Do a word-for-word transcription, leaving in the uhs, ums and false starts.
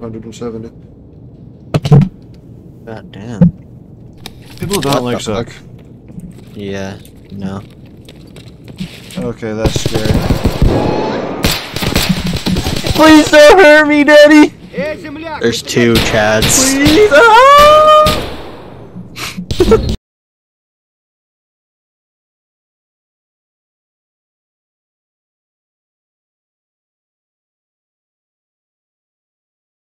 one hundred seventy. God damn. People don't like suck. Fuck? Yeah, no. Okay, that's scary. Please don't hurt me, Daddy! There's two Chads. Please! Ah!